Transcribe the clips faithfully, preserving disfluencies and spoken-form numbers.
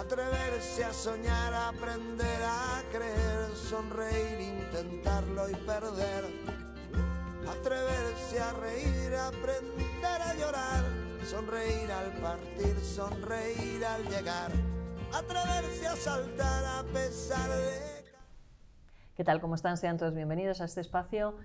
atreverse a soñar, aprender a creer, sonreír, intentarlo y perder, atreverse a reír, aprender a llorar, sonreír al partir, sonreír al llegar, atreverse a saltar a pesar de... ¿Qué tal? ¿Cómo están? Sean todos bienvenidos a este espacio.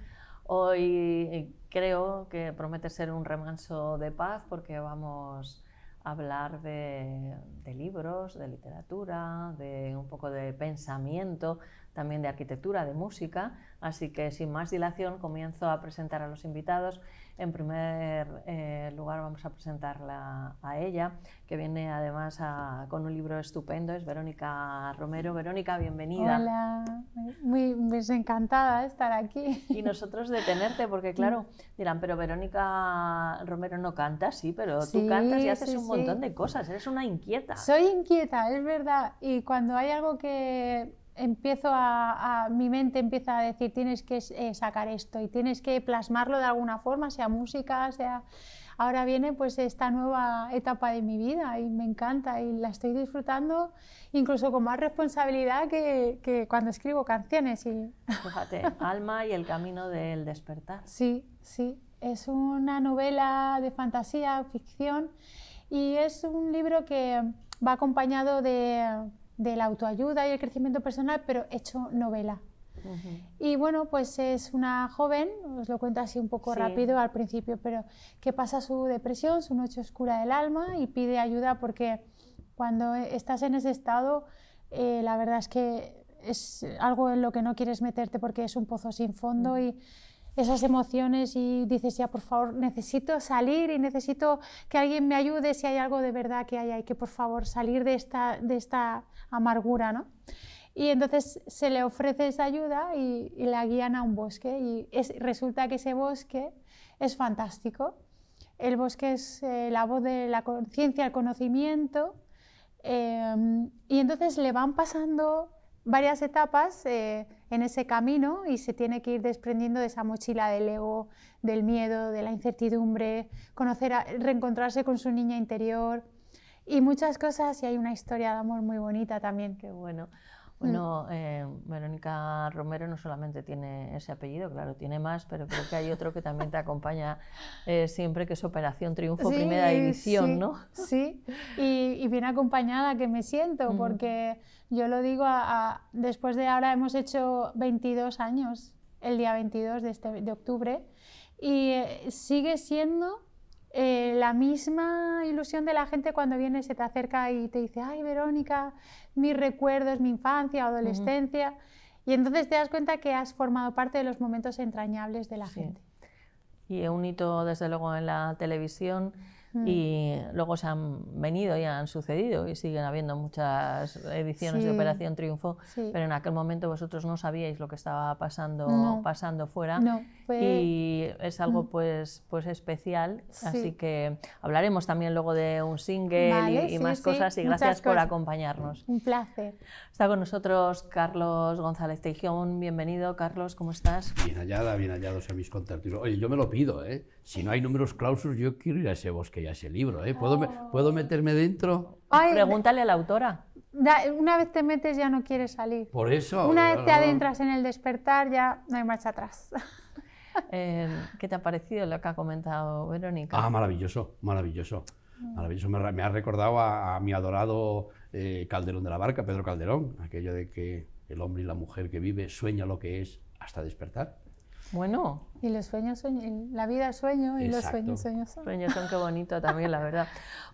Hoy creo que promete ser un remanso de paz porque vamos a hablar de, de libros, de literatura, de un poco de pensamiento, también de arquitectura, de música. Así que sin más dilación comienzo a presentar a los invitados. En primer eh, lugar vamos a presentarla a ella, que viene además a, con un libro estupendo, es Verónica Romero. Verónica, bienvenida. Hola, muy, muy encantada de estar aquí. Y nosotros de tenerte, porque claro, dirán, pero Verónica Romero no canta, sí, pero sí, tú cantas y haces sí, un montón sí. de cosas, eres una inquieta. Soy inquieta, es verdad, y cuando hay algo que... empiezo a, a, mi mente empieza a decir tienes que eh, sacar esto y tienes que plasmarlo de alguna forma, sea música, sea... Ahora viene pues esta nueva etapa de mi vida y me encanta y la estoy disfrutando incluso con más responsabilidad que, que cuando escribo canciones. Y... Fíjate, Alma y el camino del despertar. Sí, sí, es una novela de fantasía, ficción y es un libro que va acompañado de... de la autoayuda y el crecimiento personal, pero hecho novela. Uh-huh. Y bueno, pues es una joven, os lo cuento así un poco sí. rápido al principio, pero que pasa su depresión, su noche oscura del alma y pide ayuda porque cuando estás en ese estado, eh, la verdad es que es algo en lo que no quieres meterte porque es un pozo sin fondo. Uh-huh. Y esas emociones y dices ya por favor necesito salir y necesito que alguien me ayude si hay algo de verdad que haya y que por favor salir de esta, de esta amargura, ¿no? Y entonces se le ofrece esa ayuda y, y la guían a un bosque y es, resulta que ese bosque es fantástico. El bosque es eh, la voz de la conciencia, el conocimiento eh, y entonces le van pasando varias etapas eh, en ese camino y se tiene que ir desprendiendo de esa mochila del ego, del miedo, de la incertidumbre, conocer a, reencontrarse con su niña interior y muchas cosas y hay una historia de amor muy bonita también. Qué bueno. Bueno, eh, Verónica Romero no solamente tiene ese apellido, claro, tiene más, pero creo que hay otro que también te acompaña eh, siempre, que es Operación Triunfo, sí, primera edición, sí, ¿no? Sí, y, y bien acompañada que me siento, porque uh-huh. yo lo digo, a, a, después de ahora hemos hecho veintidós años, el día veintidós de, este, de octubre, y eh, sigue siendo... Eh, la misma ilusión de la gente cuando viene, se te acerca y te dice ay Verónica, mis recuerdos, mi infancia, adolescencia uh-huh. y entonces te das cuenta que has formado parte de los momentos entrañables de la sí. gente. Y un hito desde luego en la televisión uh-huh. y luego se han venido y han sucedido y siguen habiendo muchas ediciones sí. de Operación Triunfo sí. pero en aquel momento vosotros no sabíais lo que estaba pasando, no. pasando fuera. No. Y es algo pues, pues especial, sí. así que hablaremos también luego de un single vale, y, y sí, más sí, cosas y gracias por cosas. Acompañarnos. Un placer. Está con nosotros Carlos González Teijón, bienvenido Carlos, ¿cómo estás? Bien hallada, bien hallados a mis contertulios. Oye, yo me lo pido, ¿eh? Si no hay números clausus yo quiero ir a ese bosque y a ese libro, ¿eh? ¿Puedo, oh. me, ¿puedo meterme dentro? Ay, pregúntale a la autora. Una vez te metes ya no quieres salir. Por eso. Una vez te adentras en el despertar ya no hay marcha atrás. Eh, ¿Qué te ha parecido lo que ha comentado Verónica? Ah, maravilloso, maravilloso. maravilloso. Me, me ha recordado a, a mi adorado eh, Calderón de la Barca, Pedro Calderón, aquello de que el hombre y la mujer que vive sueña lo que es hasta despertar. Bueno. Y los sueños, son, la vida es sueño y exacto. los sueños, sueños son. Sueños son, qué bonito también, la verdad.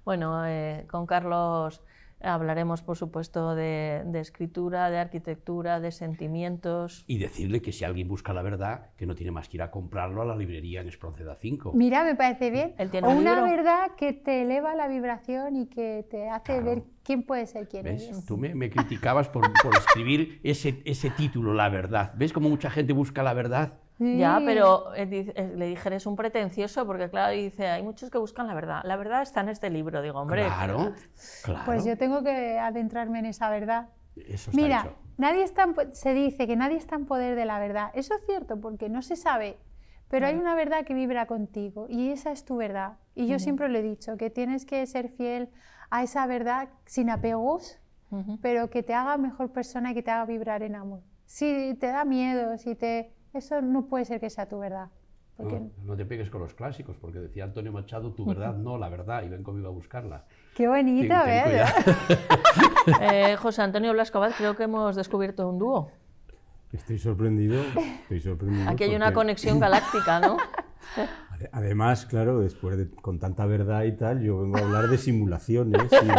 Bueno, eh, con Carlos... hablaremos, por supuesto, de, de escritura, de arquitectura, de sentimientos... Y decirle que si alguien busca la verdad, que no tiene más que ir a comprarlo a la librería en Espronceda cinco. Mira, me parece bien. O una verdad que te eleva la vibración y que te hace claro. ver quién puede ser quién ¿Ves? Eres. Tú me, me criticabas por, por escribir ese, ese título, La Verdad. ¿Ves cómo mucha gente busca la verdad? Sí. Ya, pero eh, le dije, eres un pretencioso, porque claro, dice, hay muchos que buscan la verdad. La verdad está en este libro, digo, hombre. Claro, claro. Pues yo tengo que adentrarme en esa verdad. Eso está Mira, hecho. Nadie está en, se dice que nadie está en poder de la verdad. Eso es cierto, porque no se sabe, pero mm. hay una verdad que vibra contigo, y esa es tu verdad. Y yo mm. siempre lo he dicho, que tienes que ser fiel a esa verdad sin apegos, uh-huh. pero que te haga mejor persona y que te haga vibrar en amor. Si te da miedo, si te... eso no puede ser que sea tu verdad. Porque... No, no te pegues con los clásicos, porque decía Antonio Machado, tu verdad no, la verdad, y ven conmigo a buscarla. ¡Qué bonito! Ten, ten ¿eh? eh, José Antonio Blasco Abad, creo que hemos descubierto un dúo. Estoy sorprendido, estoy sorprendido. Aquí hay porque... una conexión galáctica, ¿no? Además, claro, después de, con tanta verdad y tal, yo vengo a hablar de simulaciones y de,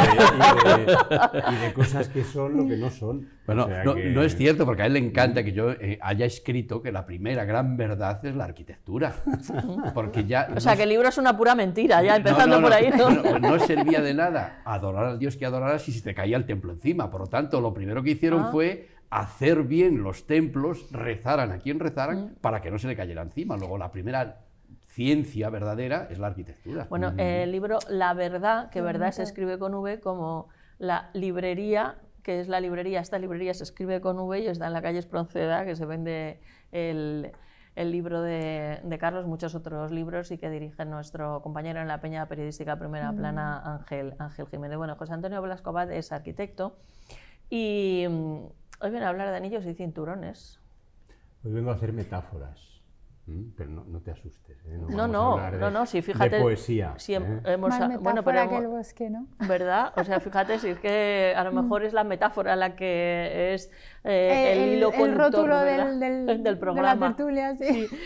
y de, y de cosas que son lo que no son. Bueno, o sea no, que... no es cierto, porque a él le encanta que yo eh, haya escrito que la primera gran verdad es la arquitectura. Porque ya o sea, no... que el libro es una pura mentira, ya empezando no, no, no, por ahí. No, no, no servía de nada adorar al Dios que adoraras y se te caía el templo encima. Por lo tanto, lo primero que hicieron ah. fue... hacer bien los templos, rezaran a quien rezaran, para que no se le cayera encima. Luego, la primera ciencia verdadera es la arquitectura. Bueno, el libro La Verdad, que verdad se escribe con V, como la librería, que es la librería, esta librería se escribe con V y está en la calle Espronceda, que se vende el, el libro de, de Carlos, muchos otros libros, y que dirige nuestro compañero en la peña periodística Primera Plana, Ángel, Ángel Jiménez. Bueno, José Antonio Blasco Abad es arquitecto y... hoy vengo a hablar de anillos y cinturones. Hoy vengo a hacer metáforas, ¿Mm? pero no, no te asustes. ¿eh? No, no, no, de, no, no, sí, fíjate. De poesía. Si ¿eh? hemos, Más metáfora bueno, pero, que el bosque, ¿no? ¿Verdad? O sea, fíjate, si es que a lo mejor es la metáfora la que es eh, el, el hilo conductor. El rótulo del, del, del programa. De la tertulia, sí. sí.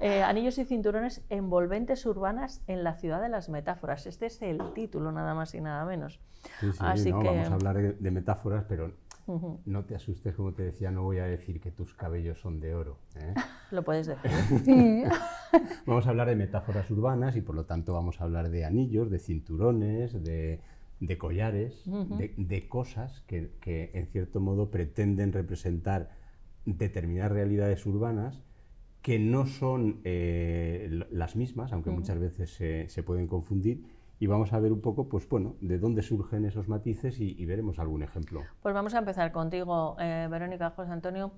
Eh, anillos y cinturones, envolventes urbanas en la ciudad de las metáforas. Este es el título, nada más y nada menos. Sí, sí, Así no, que... vamos a hablar de, de metáforas, pero... Uh-huh. No te asustes, como te decía, no voy a decir que tus cabellos son de oro. ¿eh? Lo puedes decir. Vamos a hablar de metáforas urbanas y por lo tanto vamos a hablar de anillos, de cinturones, de, de collares, uh-huh. de, de cosas que, que en cierto modo pretenden representar determinadas realidades urbanas que no son eh, las mismas, aunque uh-huh. muchas veces eh, se pueden confundir. Y vamos a ver un poco, pues bueno, de dónde surgen esos matices y, y veremos algún ejemplo. Pues vamos a empezar contigo, eh, Verónica. José Antonio,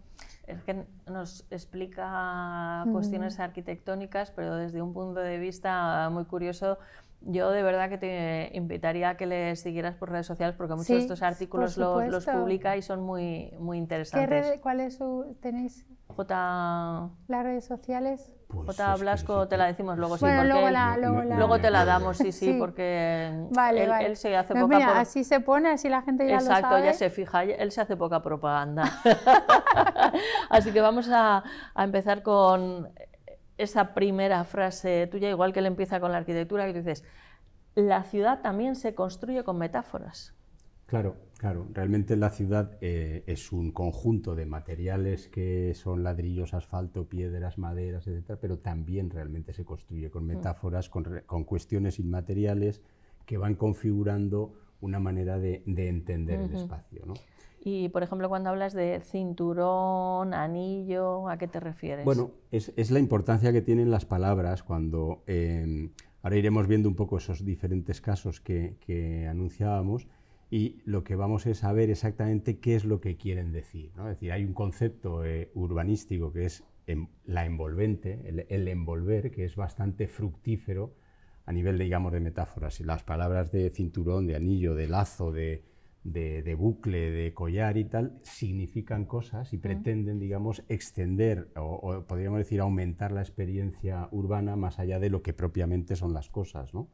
es que nos explica cuestiones mm. arquitectónicas, pero desde un punto de vista muy curioso. Yo de verdad que te invitaría a que le siguieras por redes sociales, porque muchos sí, de estos artículos los, los publica y son muy, muy interesantes. ¿Cuáles tenéis? J... ¿Las redes sociales? Pues J. Blasco, es que te la decimos luego. Bueno, sí, luego, la, luego, la... luego te la damos, sí, sí, sí. porque vale, él, vale. él se hace pues poca... Mira, por... así se pone, así la gente ya Exacto, lo sabe. Exacto, ya se fija, él se hace poca propaganda. Así que vamos a, a empezar con... esa primera frase tuya, igual que él empieza con la arquitectura, que tú dices, la ciudad también se construye con metáforas. Claro, claro. Realmente la ciudad eh, es un conjunto de materiales que son ladrillos, asfalto, piedras, maderas, etcétera, pero también realmente se construye con metáforas, mm. con, con cuestiones inmateriales que van configurando una manera de, de entender mm-hmm. el espacio, ¿no? Y, por ejemplo, cuando hablas de cinturón, anillo, ¿a qué te refieres? Bueno, es, es la importancia que tienen las palabras cuando... Eh, ahora iremos viendo un poco esos diferentes casos que, que anunciábamos y lo que vamos es saber exactamente qué es lo que quieren decir, ¿no? Es decir, hay un concepto eh, urbanístico que es en, la envolvente, el, el envolver, que es bastante fructífero a nivel, digamos, de metáforas. Y las palabras de cinturón, de anillo, de lazo, de... De, de bucle, de collar y tal, significan cosas y pretenden, digamos, extender o, o podríamos decir aumentar la experiencia urbana más allá de lo que propiamente son las cosas, ¿no?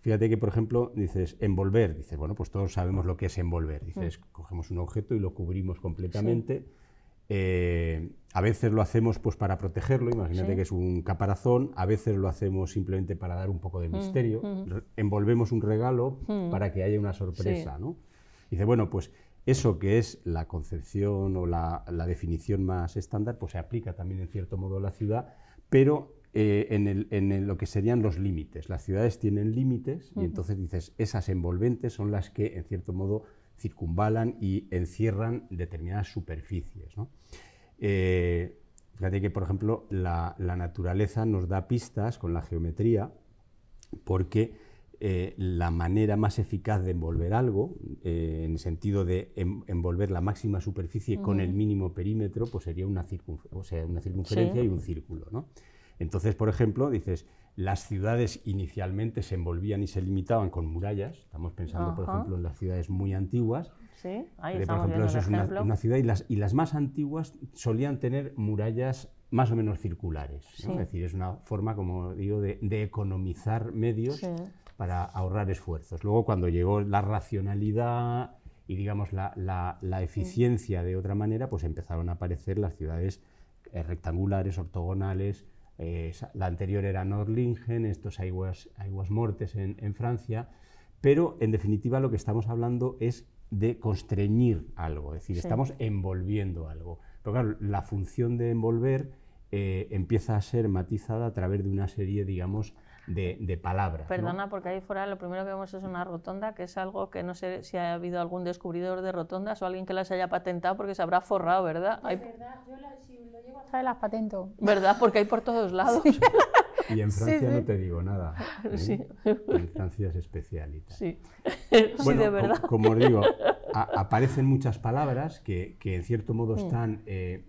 Fíjate que, por ejemplo, dices envolver, dices, bueno, pues todos sabemos lo que es envolver, dices, mm. cogemos un objeto y lo cubrimos completamente, sí. eh, a veces lo hacemos pues para protegerlo, imagínate sí. que es un caparazón, a veces lo hacemos simplemente para dar un poco de misterio, mm. envolvemos un regalo mm. para que haya una sorpresa, sí. ¿no? Dice, bueno, pues eso que es la concepción o la, la definición más estándar, pues se aplica también en cierto modo a la ciudad, pero eh, en, el, en el, lo que serían los límites. Las ciudades tienen límites uh-huh. y entonces dices, esas envolventes son las que en cierto modo circunvalan y encierran determinadas superficies, ¿no? Eh, fíjate que, por ejemplo, la, la naturaleza nos da pistas con la geometría porque... Eh, la manera más eficaz de envolver algo, eh, en el sentido de en, envolver la máxima superficie uh-huh. con el mínimo perímetro, pues sería una, circunfer- o sea, una circunferencia sí. y un círculo, ¿no? Entonces, por ejemplo, dices, las ciudades inicialmente se envolvían y se limitaban con murallas. Estamos pensando, uh-huh. por ejemplo, en las ciudades muy antiguas. Sí, ahí de, por ejemplo, eso es una, una ciudad y las, y las más antiguas solían tener murallas más o menos circulares, ¿no? Sí. Es decir, es una forma, como digo, de, de economizar medios sí. para ahorrar esfuerzos. Luego, cuando llegó la racionalidad y, digamos, la, la, la eficiencia sí. de otra manera, pues empezaron a aparecer las ciudades eh, rectangulares, ortogonales. Eh, la anterior era Nordlingen, esto es Aiguas, Aiguas Mortes en, en Francia, pero, en definitiva, lo que estamos hablando es de constreñir algo, es decir, sí. estamos envolviendo algo. Pero claro, la función de envolver eh, empieza a ser matizada a través de una serie, digamos, de, de palabras. Perdona, ¿no? Porque ahí fuera lo primero que vemos es una rotonda, que es algo que no sé si ha habido algún descubridor de rotondas o alguien que las haya patentado, porque se habrá forrado, ¿verdad? Es hay... verdad, yo la, si lo llevo a traer las patento. ¿Verdad? Porque hay por todos lados. Sí. Y en Francia sí, sí. no te digo nada, ¿eh? Sí. En Francia es especial y tal. Sí, bueno, sí, de verdad. Co como os digo, aparecen muchas palabras que, que en cierto modo están eh,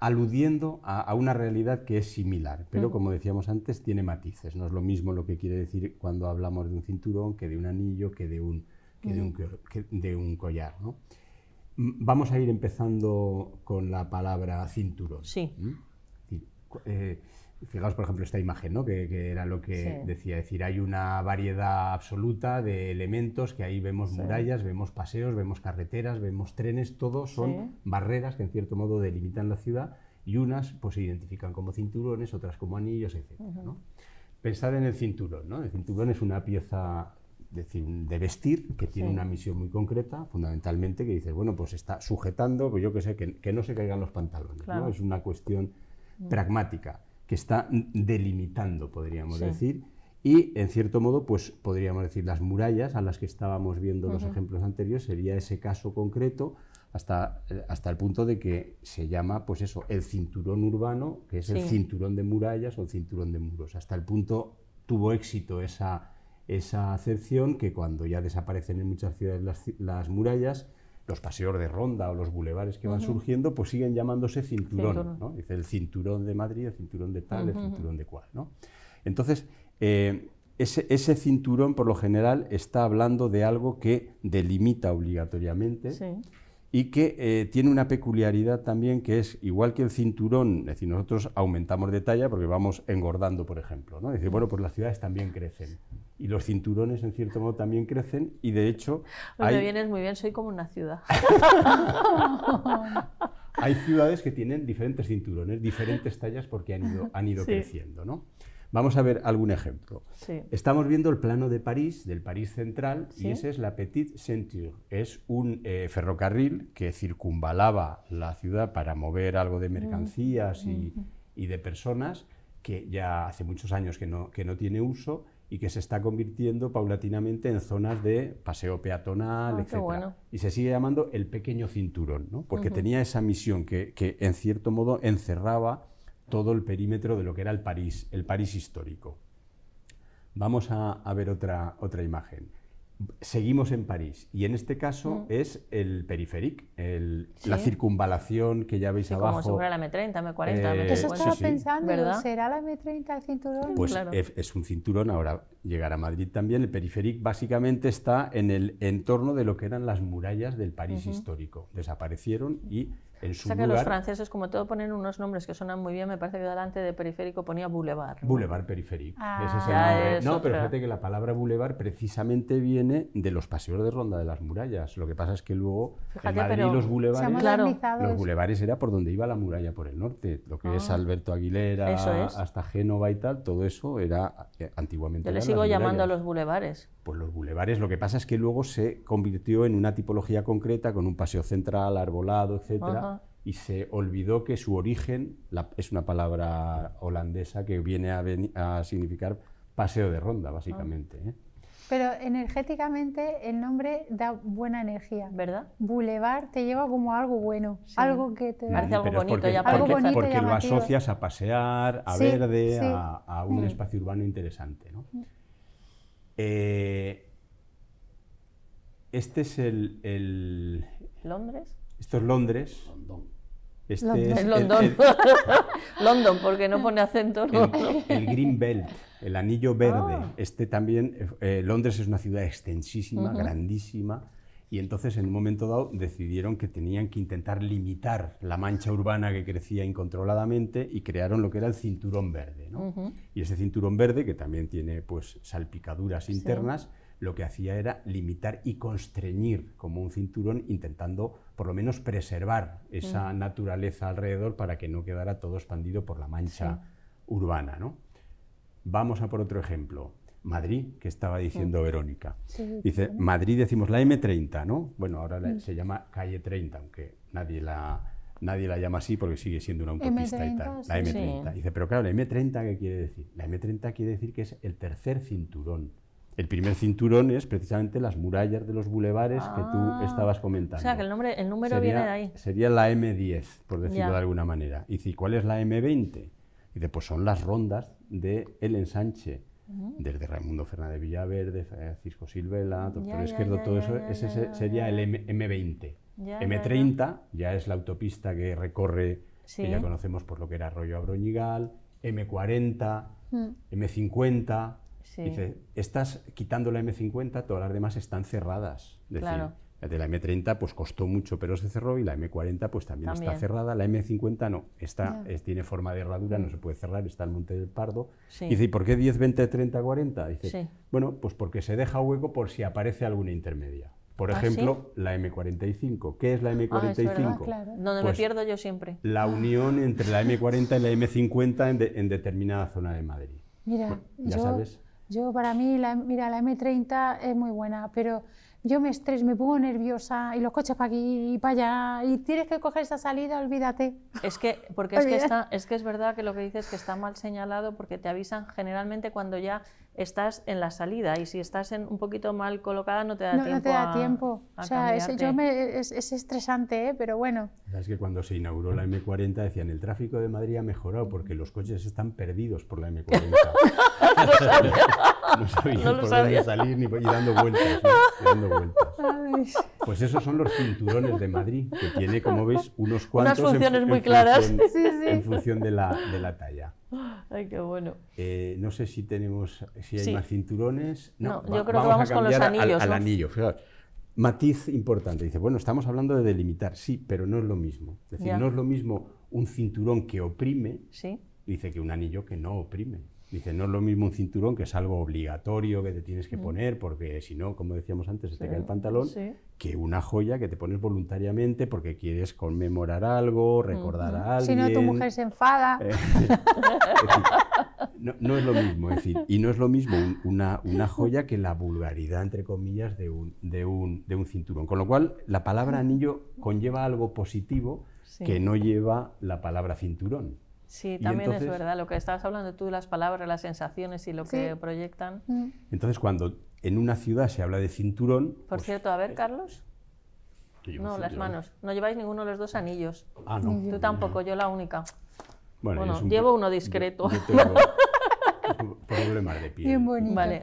aludiendo a, a una realidad que es similar, pero como decíamos antes, tiene matices. No es lo mismo lo que quiere decir cuando hablamos de un cinturón, que de un anillo, que de un, que de un, que de un collar, ¿no? Vamos a ir empezando con la palabra cinturón. Sí. ¿Mm? Eh, Fijaos, por ejemplo, esta imagen, ¿no? que, que era lo que sí. decía, es decir, hay una variedad absoluta de elementos, que ahí vemos sí. murallas, vemos paseos, vemos carreteras, vemos trenes, todo son sí. barreras que en cierto modo delimitan la ciudad, y unas pues, se identifican como cinturones, otras como anillos, etcétera. Uh-huh. ¿No? Pensad en el cinturón, ¿no? El cinturón es una pieza de, de vestir que tiene sí. una misión muy concreta, fundamentalmente, que dices, bueno, pues está sujetando, pues yo que sé, que, que no se caigan los pantalones, claro. ¿no? Es una cuestión uh-huh. pragmática, que está delimitando, podríamos sí. decir, y en cierto modo, pues podríamos decir, las murallas a las que estábamos viendo uh-huh. los ejemplos anteriores, sería ese caso concreto, hasta, hasta el punto de que se llama, pues eso, el cinturón urbano, que es sí. el cinturón de murallas o el cinturón de muros. Hasta el punto tuvo éxito esa, esa acepción, que cuando ya desaparecen en muchas ciudades las, las murallas, los paseos de ronda o los bulevares que van uh-huh. surgiendo, pues siguen llamándose cinturón, cinturón. ¿no? Dice el cinturón de Madrid, el cinturón de tal, uh-huh. el cinturón de cual, ¿no? Entonces, eh, ese, ese cinturón, por lo general, está hablando de algo que delimita obligatoriamente sí. y que eh, tiene una peculiaridad también, que es, igual que el cinturón, es decir, nosotros aumentamos de talla porque vamos engordando, por ejemplo, ¿no? Es decir, bueno, pues las ciudades también crecen. Y los cinturones, en cierto modo, también crecen, y de hecho... Pues hay... Me vienes muy bien, soy como una ciudad. Hay ciudades que tienen diferentes cinturones, diferentes tallas, porque han ido, han ido sí. creciendo, ¿no? Vamos a ver algún ejemplo. Sí. Estamos viendo el plano de París, del París central, ¿sí? y ese es la Petite Ceinture. Es un eh, ferrocarril que circunvalaba la ciudad para mover algo de mercancías mm. y, mm. y de personas, que ya hace muchos años que no, que no tiene uso, y que se está convirtiendo paulatinamente en zonas de paseo peatonal, ah, etcétera. Bueno. Y se sigue llamando el pequeño cinturón, ¿no? Porque uh-huh. tenía esa misión que, que, en cierto modo, encerraba todo el perímetro de lo que era el París, el París histórico. Vamos a, a ver otra, otra imagen. Seguimos en París, y en este caso uh-huh. es el periférico, ¿sí? la circunvalación que ya veis sí, abajo. Como si fuera la eme treinta, eme cuarenta, eh, eme cincuenta. Eso estaba sí, pensando, ¿verdad? ¿Será la eme treinta el cinturón? Pues claro. es, es un cinturón, ahora llegará a Madrid también. El periférico básicamente está en el entorno de lo que eran las murallas del París uh-huh. histórico. Desaparecieron y... O sea que lugar, los franceses, como todo, ponen unos nombres que sonan muy bien. Me parece que delante de periférico ponía boulevard, ¿no? Boulevard periférico. Ah, ese es el nombre. Es no, otra. Pero fíjate que la palabra boulevard precisamente viene de los paseos de ronda de las murallas. Lo que pasa es que luego fíjate, en Madrid los boulevares, claro, los boulevares era por donde iba la muralla por el norte. Lo que ah, es Alberto Aguilera es. hasta Génova y tal, todo eso era antiguamente. Yo le sigo llamando a los boulevares. Pues los bulevares, lo que pasa es que luego se convirtió en una tipología concreta con un paseo central, arbolado, etcétera, uh-huh. y se olvidó que su origen la, es una palabra holandesa que viene a, ven, a significar paseo de ronda, básicamente. Uh-huh. ¿eh? Pero energéticamente el nombre da buena energía, ¿verdad? Boulevard te lleva como algo bueno, sí. algo que te... Parece algo bonito, porque, ya porque, bonito porque lo asocias a pasear, a sí, verde, sí. A, a un mm. espacio urbano interesante, ¿no? Mm. Eh, este es el, el... ¿Londres? Esto es Londres. London. Este London. Es London. El, el, London, porque no pone acento. No, el, el Green Belt, el anillo verde. Oh. Este también, eh, Londres es una ciudad extensísima, uh-huh. grandísima, y entonces en un momento dado decidieron que tenían que intentar limitar la mancha urbana que crecía incontroladamente y crearon lo que era el cinturón verde, ¿no? Uh-huh. Y ese cinturón verde, que también tiene pues salpicaduras internas, sí. lo que hacía era limitar y constreñir como un cinturón, intentando por lo menos preservar esa uh-huh. naturaleza alrededor para que no quedara todo expandido por la mancha sí. urbana, ¿no? Vamos a por otro ejemplo. Madrid, que estaba diciendo sí. Verónica. Sí, dice, sí. Madrid decimos la eme treinta, ¿no? Bueno, ahora la, sí. se llama calle treinta, aunque nadie la, nadie la llama así porque sigue siendo una autopista eme treinta, y tal. Sí. La eme treinta. Sí. Dice, pero claro, ¿la eme treinta qué quiere decir? La eme treinta quiere decir que es el tercer cinturón. El primer cinturón es precisamente las murallas de los bulevares ah, que tú estabas comentando. O sea, que el, nombre, el número sería, viene de ahí. Sería la eme diez, por decirlo ya. de alguna manera. Y dice, ¿cuál es la eme veinte? Dice, pues son las rondas del ensanche. Desde Raimundo Fernández Villaverde, Francisco Silvela, Doctor Izquierdo, todo ya, eso, ya, ese ya, sería ya, ya. el eme veinte. Ya, eme treinta ya, ya. ya es la autopista que recorre, ¿sí? que ya conocemos por lo que era Arroyo Abroñigal, eme cuarenta, hmm. eme cincuenta. Sí. Dice, estás quitando la eme cincuenta, todas las demás están cerradas. Es claro. decir, la de la eme treinta pues costó mucho, pero se cerró, y la eme cuarenta pues también, también. está cerrada, la eme cincuenta no, está, yeah. es, tiene forma de herradura, mm. no se puede cerrar, está el Monte del Pardo. Sí. Y dice, ¿y por qué diez, veinte, treinta, cuarenta? Dice, sí. bueno, pues porque se deja hueco por si aparece alguna intermedia. Por ¿Ah, ejemplo, ¿sí? la eme cuarenta y cinco. ¿Qué es la eme cuarenta y cinco? Ah, es verdad, claro. Donde pues me pierdo yo siempre. La unión entre la eme cuarenta y la eme cincuenta en, de, en determinada zona de Madrid. Mira, bueno, ya yo, sabes. Yo para mí, la, mira, la eme treinta es muy buena, pero... Yo me estreso, me pongo nerviosa, y los coches para aquí y para allá, y tienes que coger esa salida, olvídate. Es que, porque es, que está, es que es verdad que lo que dices es que está mal señalado, porque te avisan generalmente cuando ya estás en la salida, y si estás en, un poquito mal colocada no te da no, tiempo. No te da a, tiempo, a o sea, es, yo me, es, es estresante, ¿eh? Pero bueno. Es que cuando se inauguró la eme cuarenta decían, el tráfico de Madrid ha mejorado porque los coches están perdidos por la eme cuarenta. No sabían no por dónde salir ni, y dando vueltas, ¿no? dando vueltas. Pues esos son los cinturones de Madrid, que tiene, como veis, unos cuantos. Unas funciones en, muy en claras. Función, sí, sí. En función de la, de la talla. Ay, qué bueno. Eh, no sé si tenemos, si hay sí. más cinturones. No, no va, yo creo vamos que vamos a con los anillos. Al, al anillo, fíjate. Matiz importante. Dice, bueno, estamos hablando de delimitar, sí, pero no es lo mismo. Es decir, ya. no es lo mismo un cinturón que oprime, ¿sí? dice, que un anillo que no oprime. Dice, no es lo mismo un cinturón, que es algo obligatorio que te tienes que poner, porque si no, como decíamos antes, se sí, te cae el pantalón, sí. que una joya que te pones voluntariamente porque quieres conmemorar algo, recordar uh-huh. a alguien. Si no, tu mujer se enfada. Eh, es decir, no, no es lo mismo, es decir, y no es lo mismo un, una, una joya que la vulgaridad, entre comillas, de un, de, un, de un cinturón. Con lo cual, la palabra anillo conlleva algo positivo sí. que no lleva la palabra cinturón. Sí, y también entonces, es verdad, lo que estabas hablando tú, las palabras, las sensaciones y lo sí. que proyectan. Entonces, cuando en una ciudad se habla de cinturón... Por pues, cierto, a ver, Carlos, no, las manos, no lleváis ninguno de los dos anillos. Ah, no. Tú no, tampoco, no. yo la única. Bueno, bueno un, llevo uno discreto. Yo, yo tengo problemas de piel. Bien bonito. Vale.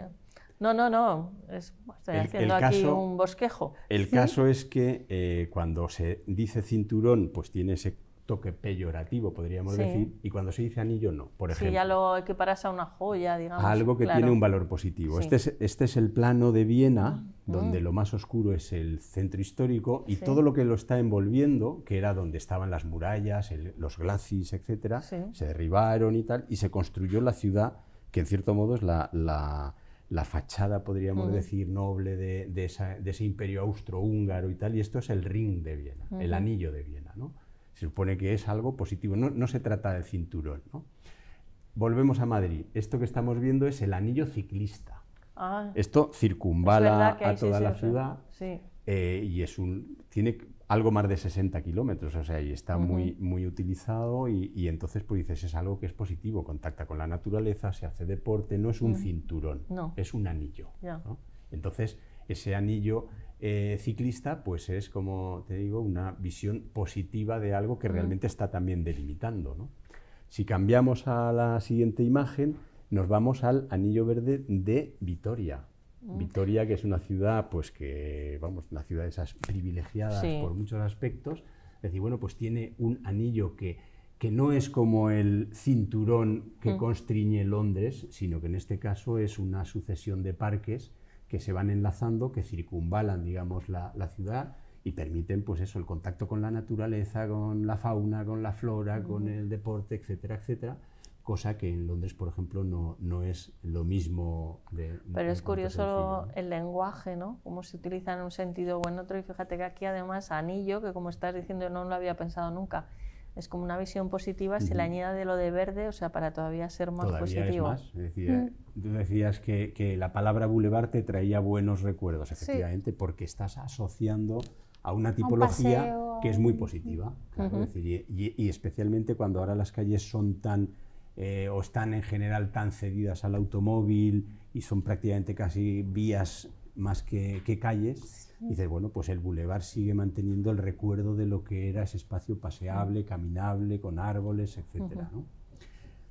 No, no, no, es, estoy el, haciendo el aquí caso, un bosquejo. El ¿sí? caso es que eh, cuando se dice cinturón, pues tiene ese... toque peyorativo, podríamos sí. decir, y cuando se dice anillo, no, por ejemplo. Si sí, ya lo equiparas a una joya, digamos. A algo que claro. tiene un valor positivo. Sí. Este, es, este es el plano de Viena, mm. donde lo más oscuro es el centro histórico, y sí. todo lo que lo está envolviendo, que era donde estaban las murallas, el, los glacis, etcétera, sí. se derribaron y tal, y se construyó la ciudad, que en cierto modo es la... la la fachada, podríamos uh-huh. decir, noble de, de, esa, de ese imperio austrohúngaro y tal, y esto es el Ring de Viena, uh-huh. el anillo de Viena, ¿no? Se supone que es algo positivo, no, no se trata del cinturón, ¿no? Volvemos a Madrid, esto que estamos viendo es el anillo ciclista. Ah, esto circunvala a toda la ciudad eh, y es un, tiene algo más de sesenta kilómetros, o sea, y está uh-huh. muy, muy utilizado y, y entonces pues dices, es algo que es positivo, contacta con la naturaleza, se hace deporte, no es un uh-huh. cinturón, no. es un anillo, yeah. ¿no? Entonces ese anillo... Eh, ciclista, pues es, como te digo, una visión positiva de algo que realmente está también delimitando, ¿no? Si cambiamos a la siguiente imagen, nos vamos al anillo verde de Vitoria. Vitoria, que es una ciudad, pues que, vamos, una ciudad de esas privilegiadas sí. por muchos aspectos, Es decir, bueno, pues tiene un anillo que, que no es como el cinturón que constriñe Londres, sino que en este caso es una sucesión de parques que se van enlazando, que circunvalan, digamos, la, la ciudad y permiten, pues eso, el contacto con la naturaleza, con la fauna, con la flora, con el deporte, etcétera, etcétera. Cosa que en Londres, por ejemplo, no, no es lo mismo. De, Pero es curioso el, el lenguaje, ¿no? Cómo se utiliza en un sentido o en otro. Y fíjate que aquí, además, anillo, que como estás diciendo, no lo había pensado nunca. Es como una visión positiva, uh-huh. se le añade lo de verde, o sea, para todavía ser más todavía positivo. Es más. Decía, uh-huh. Tú decías que, que la palabra boulevard te traía buenos recuerdos, efectivamente, sí. porque estás asociando a una tipología a un paseo, que es muy positiva. Claro, uh-huh. es decir, y, y, y especialmente cuando ahora las calles son tan... Eh, o están en general tan cedidas al automóvil y son prácticamente casi vías más que, que calles, y dices, bueno, pues el bulevar sigue manteniendo el recuerdo de lo que era ese espacio paseable, caminable, con árboles, etcétera, ¿no?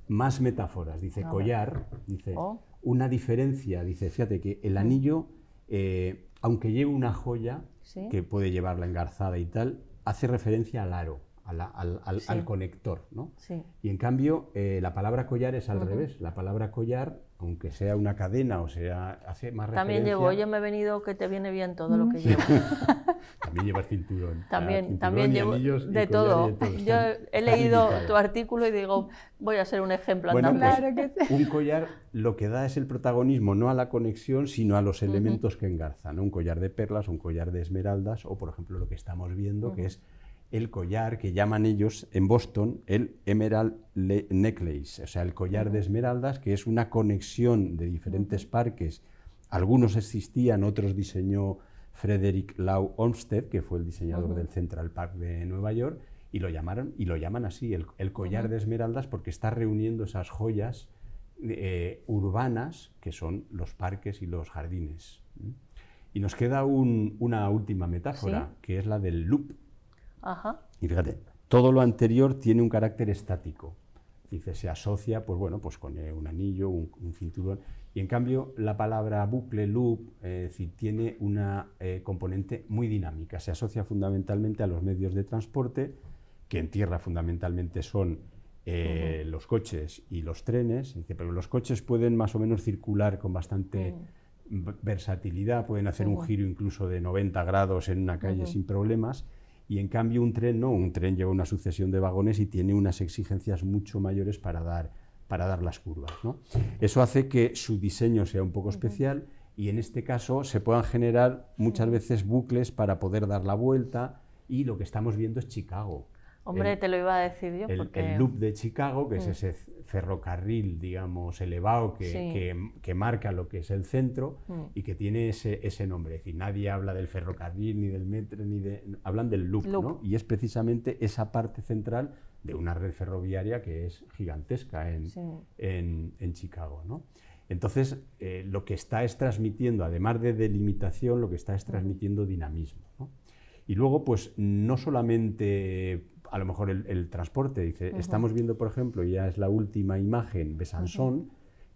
Más metáforas, dice collar, dice una diferencia, dice, fíjate que el anillo, eh, aunque lleve una joya, ¿sí? que puede llevarla engarzada y tal, hace referencia al aro. Al, al, al, sí. al conector, ¿no? Sí. Y en cambio, eh, la palabra collar es al uh-huh. revés. La palabra collar, aunque sea una cadena o sea, hace más También referencia... llevo, yo me he venido que te viene bien todo uh-huh. lo que llevo. También llevas cinturón. También, cinturón también llevo de todo. todo. Yo he leído tu artículo y digo, voy a hacer un ejemplo. Bueno, pues, claro que sí. Un collar lo que da es el protagonismo, no a la conexión, sino a los elementos uh-huh. que engarzan, ¿no? Un collar de perlas, un collar de esmeraldas, o por ejemplo lo que estamos viendo, uh-huh. que es el collar que llaman ellos en Boston el Emerald Necklace, o sea, el collar de esmeraldas, que es una conexión de diferentes parques. Algunos existían, otros diseñó Frederick Law Olmsted, que fue el diseñador uh-huh. del Central Park de Nueva York, y lo llamaron y lo llaman así, el, el collar uh-huh. de esmeraldas, porque está reuniendo esas joyas eh, urbanas que son los parques y los jardines. Y nos queda un, una última metáfora, ¿sí? que es la del loop. Ajá. Y fíjate, todo lo anterior tiene un carácter estático. Dice, se asocia, pues bueno, pues con un anillo, un, un cinturón. Y en cambio, la palabra bucle, loop, eh, es decir, tiene una eh, componente muy dinámica. Se asocia fundamentalmente a los medios de transporte, que en tierra fundamentalmente son eh, uh-huh. los coches y los trenes. Dice, pero los coches pueden más o menos circular con bastante uh-huh. versatilidad, pueden hacer uh-huh. un giro incluso de noventa grados en una calle uh-huh. sin problemas. Y en cambio un tren no, un tren lleva una sucesión de vagones y tiene unas exigencias mucho mayores para dar, para dar las curvas, ¿no? Eso hace que su diseño sea un poco especial y en este caso se puedan generar muchas veces bucles para poder dar la vuelta y lo que estamos viendo es Chicago. Hombre, el, te lo iba a decir yo. El, porque... el loop de Chicago, que mm. es ese ferrocarril, digamos, elevado que, sí. que, que marca lo que es el centro mm. y que tiene ese, ese nombre. Es decir, nadie habla del ferrocarril, ni del metro, ni de... Hablan del loop, loop. ¿no? Y es precisamente esa parte central de una red ferroviaria que es gigantesca en, sí. en, en Chicago, ¿no? Entonces, eh, lo que está es transmitiendo, además de delimitación, lo que está es transmitiendo mm. dinamismo, ¿no? Y luego, pues, no solamente... a lo mejor el, el transporte, dice, uh-huh. estamos viendo, por ejemplo, ya es la última imagen, Besançon, uh-huh.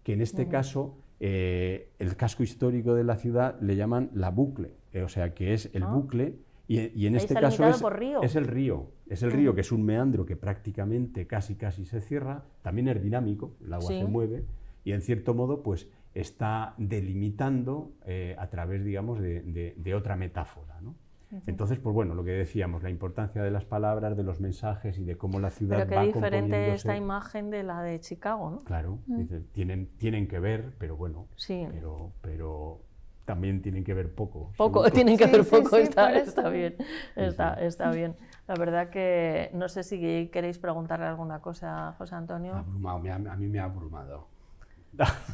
que en este uh-huh. caso, eh, el casco histórico de la ciudad le llaman la bucle, eh, o sea, que es el uh-huh. bucle, y, y en este caso es, es el río, es el río, uh-huh. que es un meandro que prácticamente casi casi se cierra, también es dinámico, el agua sí. se mueve, y en cierto modo, pues, está delimitando eh, a través, digamos, de, de, de otra metáfora, ¿no? Entonces, pues bueno, lo que decíamos, la importancia de las palabras, de los mensajes y de cómo la ciudad va componiéndose. Pero qué diferente esta imagen de la de Chicago, ¿no? Claro, mm. dice, tienen, tienen que ver, pero bueno, sí. pero, pero también tienen que ver poco. Poco, tienen que sí, ver sí, poco, sí, está, está bien, está, está bien. La verdad que no sé si queréis preguntarle alguna cosa a José Antonio. Abrumado, me ha, a mí me ha abrumado.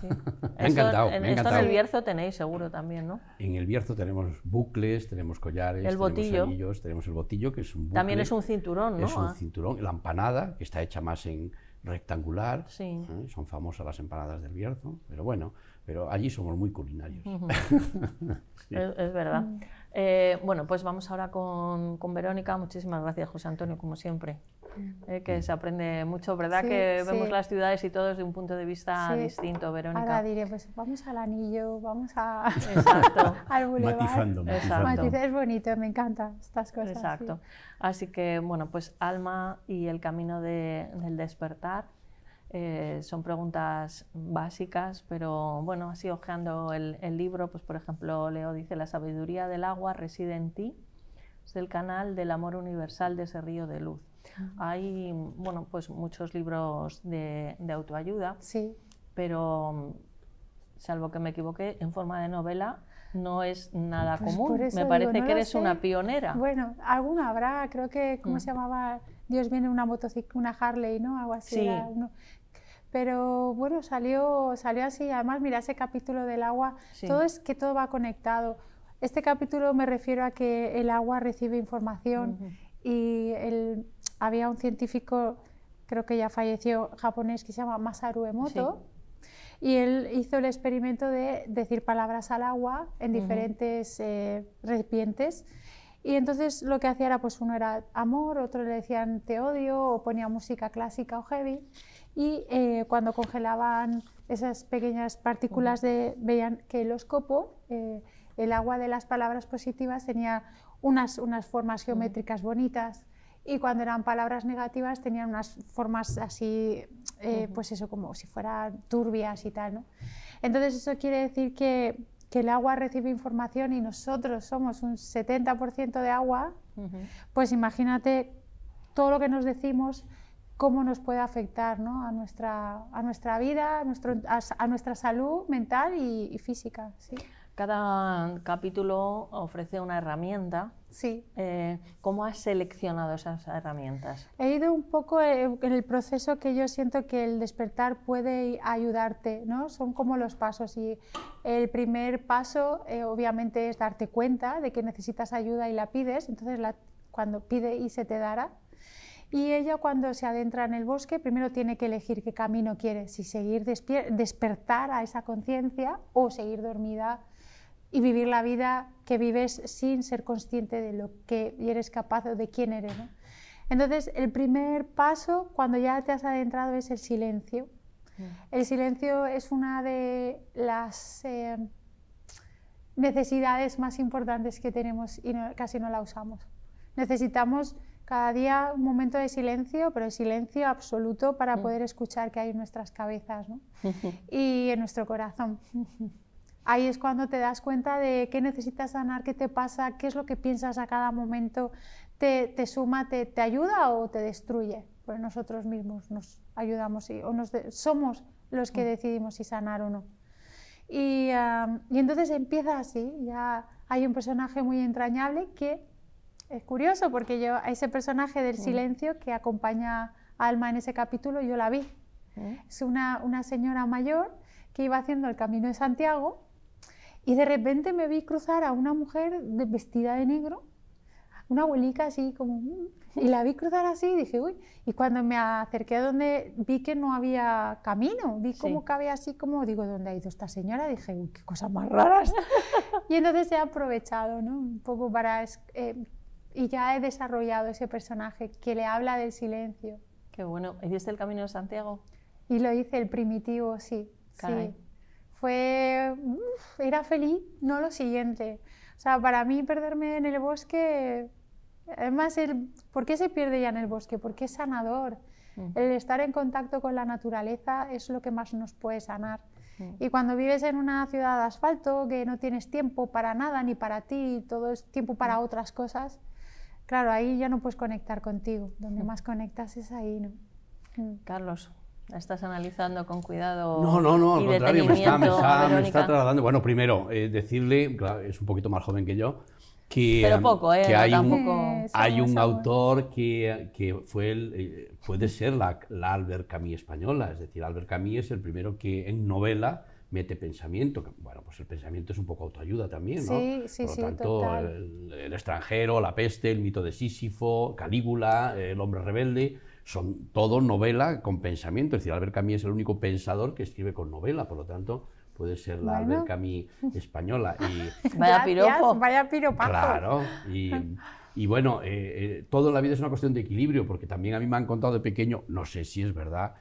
Sí. me ha encantado, esto, me ha encantado. Esto en el Bierzo tenéis seguro también, ¿no? En el Bierzo tenemos bucles, tenemos collares, el tenemos anillos, tenemos el botillo, que es un bucle. También es un cinturón, ¿no? Es un ah. cinturón, la empanada, que está hecha más en rectangular, sí. ¿eh? Son famosas las empanadas del Bierzo, pero bueno, pero allí somos muy culinarios. Uh-huh. sí. es, es verdad. Eh, bueno, pues vamos ahora con, con Verónica. Muchísimas gracias, José Antonio, como siempre. Eh, que se aprende mucho, ¿verdad? Sí, que sí. Vemos las ciudades y todo desde un punto de vista sí. distinto, Verónica. Ahora diré, pues vamos al anillo, vamos a... Exacto. al bulevar. Matizando, matizando. Exacto. Es bonito, me encantan estas cosas. Exacto. Sí. Así que, bueno, pues Alma y el camino de, del despertar. Eh, son preguntas básicas, pero bueno, así hojeando el, el libro, pues por ejemplo, Leo dice: la sabiduría del agua reside en ti, es el canal del amor universal de ese río de luz. Uh-huh. Hay, bueno, pues muchos libros de, de autoayuda, sí. pero salvo que me equivoqué, en forma de novela no es nada pues común. Me parece digo, no que eres sé. una pionera. Bueno, alguna habrá, creo que, ¿cómo uh-huh. se llamaba? Dios viene una motocicleta, una Harley, ¿no? Algo así. Sí. Era, no. Pero bueno, salió, salió así. Además, mira, ese capítulo del agua, sí. todo es que todo va conectado. Este capítulo me refiero a que el agua recibe información uh-huh. y el, había un científico, creo que ya falleció, japonés, que se llama Masaru Emoto, sí. y él hizo el experimento de decir palabras al agua en uh-huh. diferentes eh, recipientes. Y entonces lo que hacía era, pues uno era amor, otro le decían te odio, o ponía música clásica o heavy. Y eh, cuando congelaban esas pequeñas partículas, de, veían que el horóscopo, eh, el agua de las palabras positivas, tenía unas, unas formas geométricas bonitas, y cuando eran palabras negativas tenían unas formas así, eh, pues eso, como si fueran turbias y tal, ¿no? Entonces eso quiere decir que, que el agua recibe información y nosotros somos un setenta por ciento de agua, uh-huh. pues imagínate todo lo que nos decimos, cómo nos puede afectar, ¿no? a, nuestra, a nuestra vida, a, nuestro, a, a nuestra salud mental y, y física. ¿Sí? Cada capítulo ofrece una herramienta. Sí. Eh, ¿Cómo has seleccionado esas herramientas? He ido un poco en el proceso que yo siento que el despertar puede ayudarte, ¿no? Son como los pasos, y el primer paso eh, obviamente es darte cuenta de que necesitas ayuda y la pides, entonces la, cuando pide y se te dará. Y ella, cuando se adentra en el bosque, primero tiene que elegir qué camino quiere, si seguir despertar a esa conciencia o seguir dormida y vivir la vida que vives sin ser consciente de lo que eres capaz o de quién eres, ¿no? Entonces, el primer paso, cuando ya te has adentrado, es el silencio. Mm. El silencio es una de las eh, necesidades más importantes que tenemos y no, casi no la usamos. Necesitamos cada día un momento de silencio, pero el silencio absoluto para mm. poder escuchar que hay en nuestras cabezas, ¿no? y en nuestro corazón. Ahí es cuando te das cuenta de qué necesitas sanar, qué te pasa, qué es lo que piensas a cada momento, te, te suma, te, te ayuda o te destruye. Pues nosotros mismos nos ayudamos y, o nos de, somos los que decidimos si sanar o no. Y, um, y entonces empieza así, ya hay un personaje muy entrañable que es curioso porque yo, ese personaje del silencio que acompaña a Alma en ese capítulo, yo la vi. Es una, una señora mayor que iba haciendo el Camino de Santiago. Y de repente me vi cruzar a una mujer de, vestida de negro, una abuelica así como... Y la vi cruzar así y dije, uy. Y cuando me acerqué a donde vi que no había camino, vi como sí. que había así como... Digo, ¿dónde ha ido esta señora? Dije, uy, qué cosas más raras. Y entonces he aprovechado, ¿no? Un poco para... Eh, y ya he desarrollado ese personaje que le habla del silencio. Qué bueno. ¿Hiciste el Camino de Santiago? Y lo hice, el primitivo, sí. Caray. Sí. Fue, uf, era feliz, no lo siguiente. O sea, para mí perderme en el bosque, además, el, ¿por qué se pierde ya en el bosque? Porque es sanador. Mm. El estar en contacto con la naturaleza es lo que más nos puede sanar. Mm. Y cuando vives en una ciudad de asfalto, que no tienes tiempo para nada, ni para ti, todo es tiempo para mm. otras cosas, claro, ahí ya no puedes conectar contigo. Donde mm. más conectas es ahí, ¿no? Mm. Carlos. Estás analizando con cuidado. No, no, no, al contrario, me está, me, está, me está trasladando. Bueno, primero, eh, decirle, claro, es un poquito más joven que yo, que, pero poco, eh, que hay tampoco, un, sí, hay un autor que, que fue el, eh, puede ser la, la Albert Camus española, es decir, Albert Camus es el primero que en novela mete pensamiento. Bueno, pues el pensamiento es un poco autoayuda también, ¿no? Sí, sí, por lo tanto, sí, el, el extranjero, la peste, el mito de Sísifo, Calígula, el hombre rebelde... Son todo novela con pensamiento, es decir, Albert Camus es el único pensador que escribe con novela, por lo tanto, puede ser la bueno. Albercami española. Y, vaya piropo. Vaya piropazo. Claro. Y, y bueno, eh, eh, todo en la vida es una cuestión de equilibrio, porque también a mí me han contado de pequeño, no sé si es verdad,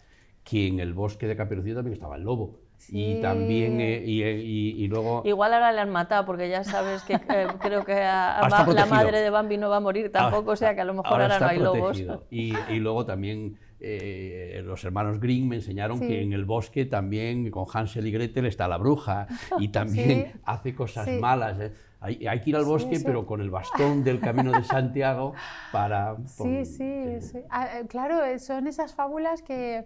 que en el bosque de Caperucita también estaba el lobo. Sí. Y también, eh, y, y, y luego... Igual ahora le han matado, porque ya sabes que eh, creo que a, a, la madre de Bambi no va a morir tampoco, ahora, o sea que a lo mejor ahora, ahora no hay protegido. Lobos. Y, y luego también eh, los hermanos Grimm me enseñaron sí. que en el bosque también con Hansel y Gretel está la bruja y también sí. hace cosas sí. malas. Eh. Hay, hay que ir al bosque, sí, sí. pero con el bastón del Camino de Santiago para... Sí, por, sí, eh, sí. Ah, claro, son esas fábulas que...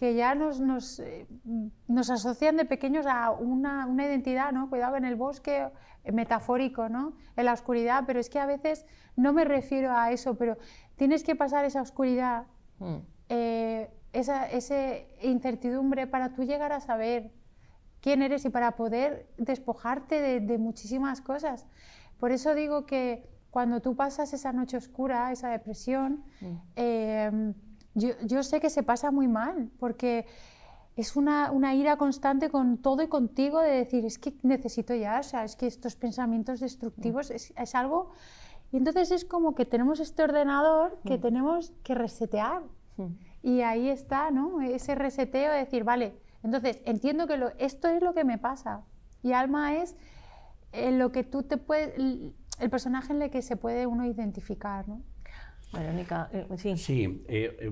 que ya nos, nos, eh, nos asocian de pequeños a una, una identidad, ¿no? Cuidado en el bosque, metafórico, ¿no? En la oscuridad, pero es que a veces no me refiero a eso, pero tienes que pasar esa oscuridad, mm. eh, esa ese incertidumbre para tú llegar a saber quién eres y para poder despojarte de, de muchísimas cosas. Por eso digo que cuando tú pasas esa noche oscura, esa depresión, mm. eh, Yo, yo sé que se pasa muy mal, porque es una, una ira constante con todo y contigo de decir, es que necesito ya, o sea, es que estos pensamientos destructivos mm. es, es algo... Y entonces es como que tenemos este ordenador que mm. tenemos que resetear. Mm. Y ahí está, ¿no? Ese reseteo de decir, vale, entonces entiendo que lo, esto es lo que me pasa. Y Alma es eh, lo que tú te puedes... el personaje en el que se puede uno identificar, ¿no? Verónica, eh, sí. Sí, eh, eh,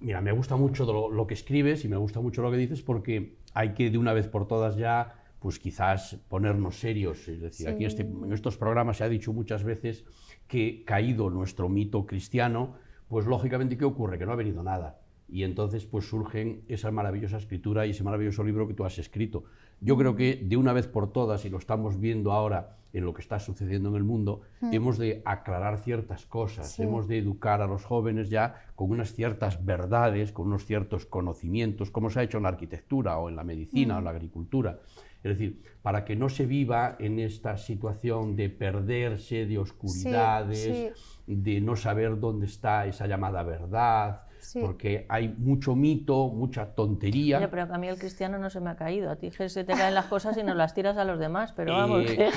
mira, me gusta mucho lo, lo que escribes y me gusta mucho lo que dices, porque hay que de una vez por todas ya, pues quizás ponernos serios. Es decir, sí. aquí este, en estos programas se ha dicho muchas veces que caído nuestro mito cristiano, pues lógicamente, ¿qué ocurre? Que no ha venido nada. Y entonces pues surgen esa maravillosa escritura y ese maravilloso libro que tú has escrito. Yo creo que de una vez por todas, y lo estamos viendo ahora en lo que está sucediendo en el mundo, mm. hemos de aclarar ciertas cosas, sí. hemos de educar a los jóvenes ya con unas ciertas verdades, con unos ciertos conocimientos, como se ha hecho en la arquitectura o en la medicina mm. o en la agricultura. Es decir, para que no se viva en esta situación de perderse, de oscuridades, sí, sí. de no saber dónde está esa llamada verdad, sí. porque hay mucho mito, mucha tontería. Mira, pero a mí el cristiano no se me ha caído, a ti se te caen las cosas y nos las tiras a los demás, pero vamos. Eh,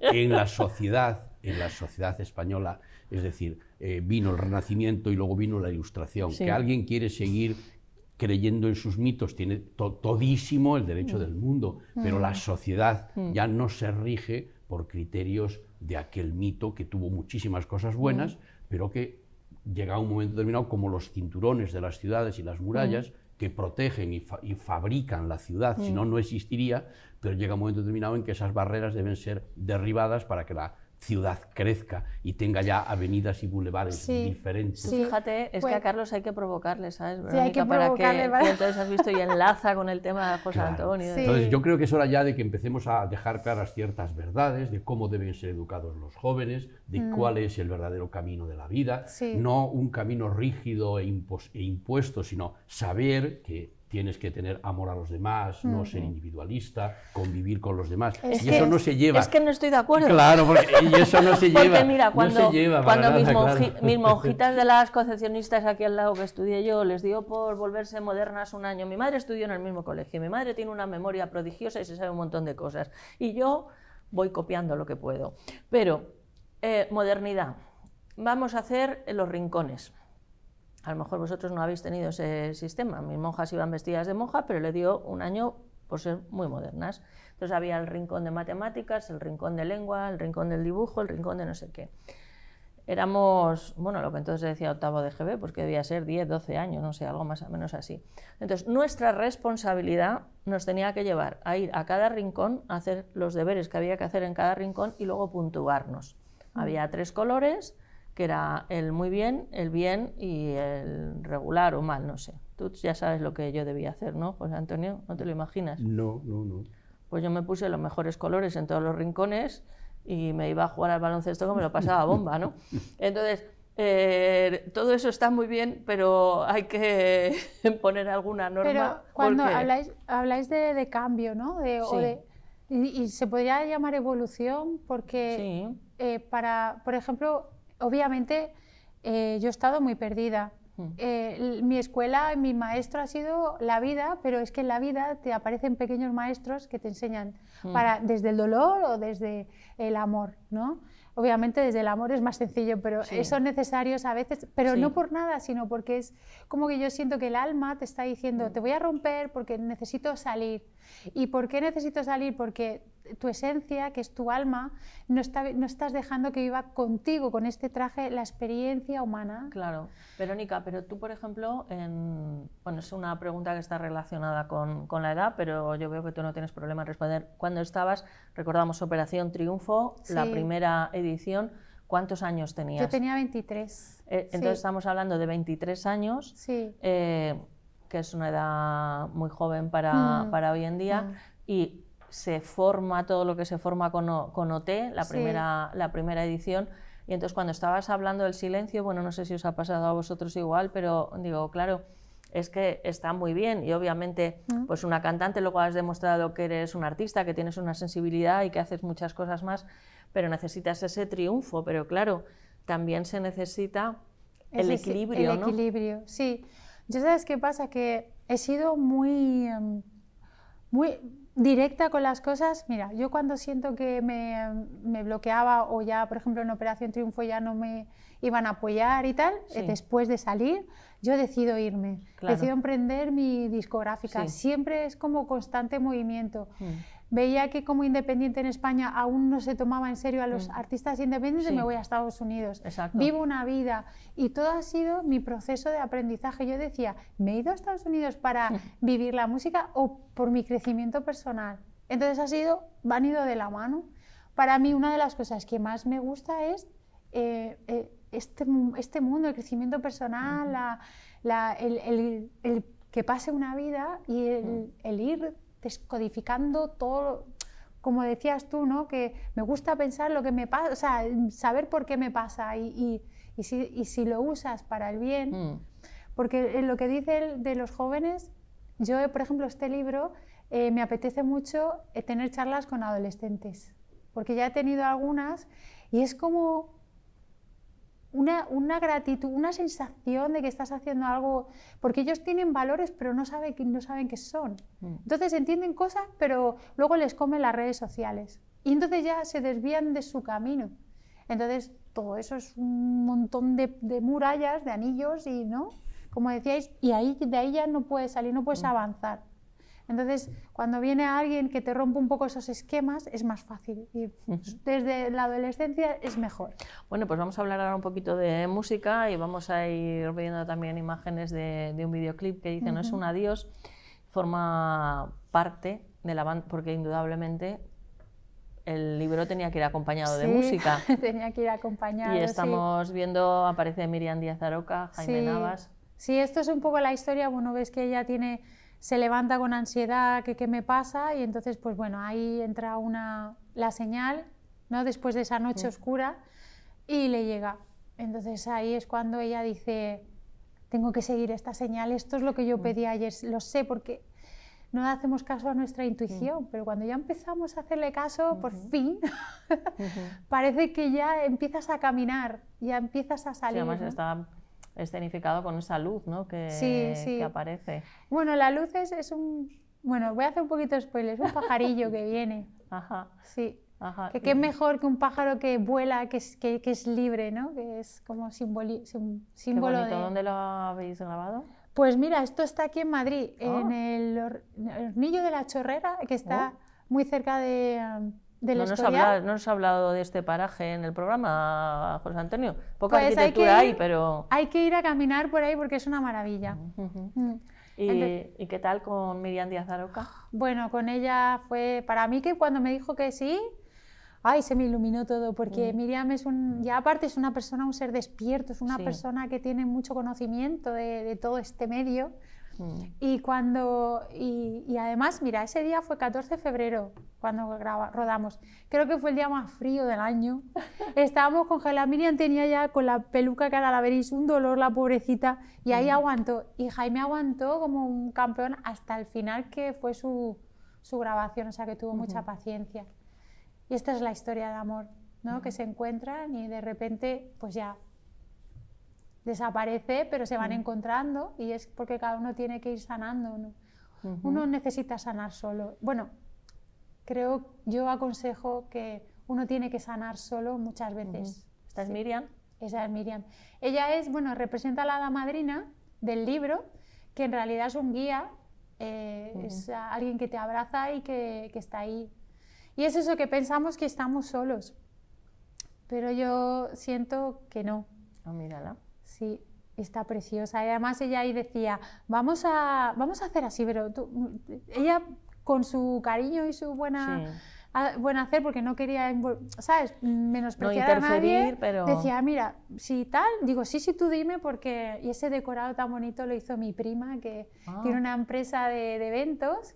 en la sociedad, en la sociedad española, es decir, eh, vino el Renacimiento y luego vino la Ilustración, sí. que alguien quiere seguir creyendo en sus mitos, tiene to todísimo el derecho mm. del mundo, pero mm. la sociedad mm. ya no se rige por criterios de aquel mito que tuvo muchísimas cosas buenas, mm. pero que llega un momento determinado, como los cinturones de las ciudades y las murallas, mm. que protegen y, fa y fabrican la ciudad, mm. si no, no existiría, pero llega un momento determinado en que esas barreras deben ser derribadas para que la ciudad crezca y tenga ya avenidas y bulevares sí, diferentes. Sí. Fíjate, es bueno. que a Carlos hay que provocarle, ¿sabes? Sí, hay que para provocarle, que ¿vale? entonces has visto y enlaza con el tema de José claro. Antonio. Sí. Entonces yo creo que es hora ya de que empecemos a dejar claras ciertas verdades de cómo deben ser educados los jóvenes, de mm. cuál es el verdadero camino de la vida, sí. no un camino rígido e, e impuesto, sino saber que tienes que tener amor a los demás, mm. no ser individualista, convivir con los demás. Es y que, eso no se lleva. Es que no estoy de acuerdo. Claro, porque y eso no se lleva. Porque mira, cuando, no se lleva cuando nada, mis, claro. monji, mis monjitas de las concepcionistas aquí al lado que estudié yo, les dio por volverse modernas un año. Mi madre estudió en el mismo colegio, mi madre tiene una memoria prodigiosa y se sabe un montón de cosas. Y yo voy copiando lo que puedo. Pero, eh, modernidad, vamos a hacer los rincones. A lo mejor vosotros no habéis tenido ese sistema. Mis monjas iban vestidas de monja, pero le dio un año por ser muy modernas. Entonces había el rincón de matemáticas, el rincón de lengua, el rincón del dibujo, el rincón de no sé qué. Éramos, bueno, lo que entonces se decía octavo de G B, pues que debía ser diez, doce años, no sé, algo más o menos así. Entonces nuestra responsabilidad nos tenía que llevar a ir a cada rincón, a hacer los deberes que había que hacer en cada rincón y luego puntuarnos. Había tres colores, que era el muy bien, el bien y el regular o mal, no sé. Tú ya sabes lo que yo debía hacer, ¿no, José Antonio? ¿No te lo imaginas? No, no, no. Pues yo me puse los mejores colores en todos los rincones y me iba a jugar al baloncesto que me lo pasaba bomba, ¿no? Entonces, eh, todo eso está muy bien, pero hay que poner alguna norma. Pero cuando porque... habláis, habláis de, de cambio, ¿no? De, sí. o de, y, y se podría llamar evolución porque, sí. eh, para, por ejemplo... Obviamente, eh, yo he estado muy perdida Eh, mi escuela, mi maestro ha sido la vida, pero es que en la vida te aparecen pequeños maestros que te enseñan mm. para, desde el dolor o desde el amor, ¿no? Obviamente desde el amor es más sencillo, pero sí. son necesarios a veces, pero sí. no por nada, sino porque es como que yo siento que el alma te está diciendo, mm. te voy a romper porque necesito salir. ¿Y por qué necesito salir? Porque tu esencia, que es tu alma, no, está, no estás dejando que viva contigo, con este traje, la experiencia humana. Claro. Verónica, pero tú, por ejemplo, en, bueno, es una pregunta que está relacionada con, con la edad, pero yo veo que tú no tienes problema en responder. Cuando estabas, recordamos Operación Triunfo, sí. la primera edición, ¿cuántos años tenías? Yo tenía veintitrés. Eh, entonces sí. estamos hablando de veintitrés años. Sí. Eh, que es una edad muy joven para, mm. para hoy en día, mm. y se forma todo lo que se forma con, o, con O T, la primera, sí. la primera edición, y entonces cuando estabas hablando del silencio, bueno, no sé si os ha pasado a vosotros igual, pero digo, claro, es que está muy bien, y obviamente, mm. pues una cantante, luego has demostrado que eres un artista, que tienes una sensibilidad y que haces muchas cosas más, pero necesitas ese triunfo, pero claro, también se necesita el es, equilibrio, el ¿no? equilibrio, sí. Yo, ¿sabes qué pasa? Que he sido muy, muy directa con las cosas. Mira, yo cuando siento que me, me bloqueaba o ya, por ejemplo, en Operación Triunfo ya no me iban a apoyar y tal, sí. después de salir, yo decido irme. Claro. Decido emprender mi discográfica. Sí. Siempre es como constante movimiento. Mm. Veía que como independiente en España aún no se tomaba en serio a los mm. artistas independientes, sí. me voy a Estados Unidos, exacto. vivo una vida, y todo ha sido mi proceso de aprendizaje. Yo decía, ¿me he ido a Estados Unidos para vivir la música o por mi crecimiento personal? Entonces ha sido, han ido de la mano. Para mí una de las cosas que más me gusta es eh, eh, este, este mundo, el crecimiento personal, mm. la, la, el, el, el que pase una vida y el, mm. el ir descodificando todo, como decías tú, ¿no? Que me gusta pensar lo que me pasa, o sea, saber por qué me pasa y, y, y, si, y si lo usas para el bien. Mm. Porque lo que dice el de los jóvenes, yo, por ejemplo, este libro, eh, me apetece mucho tener charlas con adolescentes, porque ya he tenido algunas y es como Una, una gratitud, una sensación de que estás haciendo algo, porque ellos tienen valores pero no saben, no saben qué son. Entonces entienden cosas pero luego les comen las redes sociales y entonces ya se desvían de su camino. Entonces todo eso es un montón de, de murallas, de anillos y, ¿no? Como decíais, y ahí, de ahí ya no puedes salir, no puedes avanzar. Entonces, cuando viene alguien que te rompe un poco esos esquemas, es más fácil. Y desde la adolescencia es mejor. Bueno, pues vamos a hablar ahora un poquito de música y vamos a ir viendo también imágenes de, de un videoclip que dice, uh-huh. no es un adiós, forma parte de la banda, porque indudablemente el libro tenía que ir acompañado sí, de música. Tenía que ir acompañado, y estamos sí. viendo, aparece Miriam Díaz Aroca, Jaime sí. Navas. Sí, esto es un poco la historia, bueno, ves que ella tiene... se levanta con ansiedad, que qué me pasa, y entonces, pues bueno, ahí entra una, la señal, ¿no? Después de esa noche sí. oscura, y le llega. Entonces ahí es cuando ella dice, tengo que seguir esta señal, esto es lo que yo sí. pedí ayer, lo sé, porque no hacemos caso a nuestra intuición, sí. pero cuando ya empezamos a hacerle caso, uh-huh. por fin, uh-huh. parece que ya empiezas a caminar, ya empiezas a salir. Sí, además, ¿no? está... escenificado con esa luz, ¿no? que, sí, sí. que aparece. Bueno, la luz es, es un... Bueno, voy a hacer un poquito de spoiler, es un pajarillo que viene. Ajá. Sí. Ajá. Que, que es mejor que un pájaro que vuela, que es, que, que es libre, ¿no? Que es como simboli, sim, símbolo. Qué bonito. De... ¿Dónde lo habéis grabado? Pues mira, esto está aquí en Madrid, oh. en el, or... el Ornillo de la Chorrera, que está oh. muy cerca de... Um... No nos, habla, no nos ha hablado de este paraje en el programa, José Antonio. Poca pues arquitectura hay, ir, hay, pero... Hay que ir a caminar por ahí porque es una maravilla. Uh-huh. mm. ¿Y, Entonces, ¿Y qué tal con Miriam Díaz Aroca? Bueno, con ella fue... Para mí que cuando me dijo que sí, ay, se me iluminó todo, porque mm. Miriam es un... Ya aparte es una persona, un ser despierto, es una sí. persona que tiene mucho conocimiento de, de todo este medio. Y cuando y, y además, mira, ese día fue catorce de febrero cuando graba, rodamos. Creo que fue el día más frío del año. Estábamos congelados. Miriam tenía ya con la peluca que ahora la veréis un dolor, la pobrecita, y ahí aguantó. Y Jaime aguantó como un campeón hasta el final, que fue su, su grabación, o sea que tuvo uh-huh. mucha paciencia. Y esta es la historia de amor, ¿no? Uh-huh. Que se encuentran y de repente, pues ya... desaparece, pero se van uh-huh. encontrando, y es porque cada uno tiene que ir sanando, ¿no? Uh-huh. Uno necesita sanar solo. Bueno, creo, yo aconsejo que uno tiene que sanar solo muchas veces. Uh-huh. ¿Esta es sí. Miriam? Esa es Miriam. Ella es, bueno, representa a la hada madrina del libro, que en realidad es un guía, eh, uh-huh. es alguien que te abraza y que, que está ahí. Y es eso, que pensamos que estamos solos, pero yo siento que no. Oh, mírala. Sí, está preciosa. Y además ella ahí decía, vamos a, vamos a hacer así, pero tú, ella con su cariño y su buena... Sí. A, bueno, hacer, porque no quería, ¿sabes?, menospreciar no a nadie, pero... decía, mira, si tal, digo, sí, sí, tú dime, porque... Y ese decorado tan bonito lo hizo mi prima, que ah. tiene una empresa de, de eventos,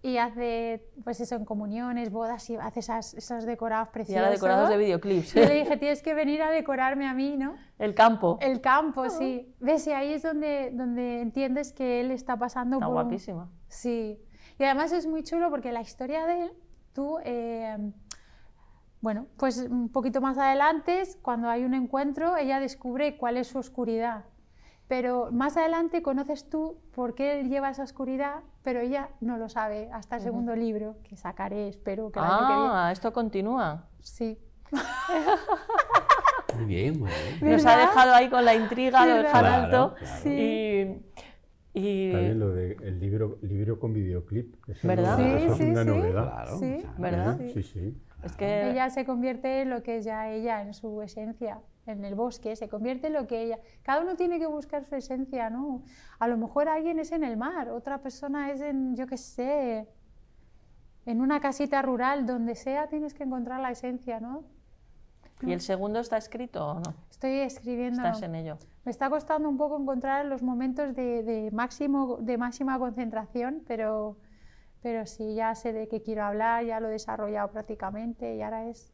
y hace, pues eso, en comuniones, bodas, y hace esas, esos decorados preciosos. Y ahora decorados de videoclips. Y le dije, tienes que venir a decorarme a mí, ¿no? El campo. El campo, oh. sí. Ves, y ahí es donde, donde entiendes que él está pasando está por... Está guapísima. Un... Sí. Y además es muy chulo, porque la historia de él, tú, eh, bueno, pues un poquito más adelante, cuando hay un encuentro, ella descubre cuál es su oscuridad. Pero más adelante conoces tú por qué él lleva esa oscuridad, pero ella no lo sabe hasta el uh-huh. segundo libro, que sacaré, espero, que el año que viene. Ah, ¿esto continúa? Sí. Muy bien, muy bien. Nos ha dejado ahí con la intriga, lo dejan alto. Claro, claro. Sí. Y... Y... También lo del de libro, libro con videoclip, eso, ¿verdad? No, sí, eso sí, es una sí. novedad. Claro, sí, claro. ¿Verdad? Sí, sí. sí claro. Es que ella se convierte en lo que es ya ella, en su esencia, en el bosque, se convierte en lo que ella... Cada uno tiene que buscar su esencia, ¿no? A lo mejor alguien es en el mar, otra persona es en, yo qué sé, en una casita rural, donde sea tienes que encontrar la esencia, ¿no? ¿Y el segundo está escrito o no? Estoy escribiendo. Estás en ello. Me está costando un poco encontrar los momentos de, de, máximo, de máxima concentración, pero, pero sí, ya sé de qué quiero hablar, ya lo he desarrollado prácticamente, y ahora es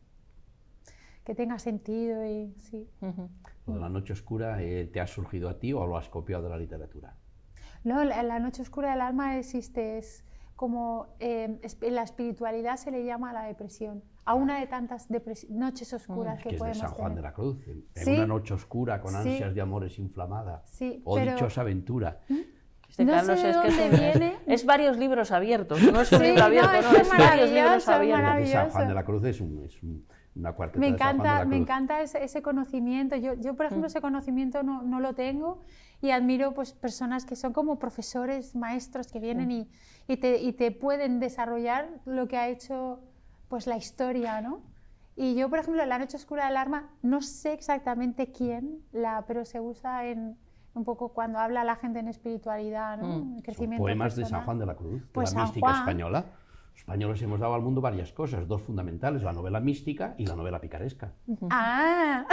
que tenga sentido y sí. Uh-huh. Lo de la noche oscura, eh, ¿te ha surgido a ti o lo has copiado de la literatura? No, la, la noche oscura del alma existe, es como eh, en la espiritualidad se le llama la depresión. A una de tantas noches oscuras mm, que, que podemos tener. Es de San Juan tener. de la Cruz, en, ¿sí? en una noche oscura con ansias sí. de amores inflamadas, sí, o pero... dichosa aventura. ¿Mm? Este no Carlos sé de es dónde que viene. Es, es varios libros abiertos, no es un sí, libro abierto, no, no es, es varios libros abiertos. San Juan de la Cruz es, un, es un, una cuarteta me encanta, de San Juan de la Cruz. Me encanta ese, ese conocimiento, yo, yo por ejemplo mm. ese conocimiento no, no lo tengo, y admiro pues personas que son como profesores, maestros que vienen mm. y, y, te, y te pueden desarrollar lo que ha hecho... pues la historia, ¿no? Y yo, por ejemplo, la noche oscura del alma, no sé exactamente quién, la, pero se usa en, un poco cuando habla la gente en espiritualidad, ¿no? Mm. Crecimiento poemas personal. De San Juan de la Cruz, pues de la San mística Juan. Española. Los españoles hemos dado al mundo varias cosas, dos fundamentales, la novela mística y la novela picaresca. Uh-huh. ¡Ah!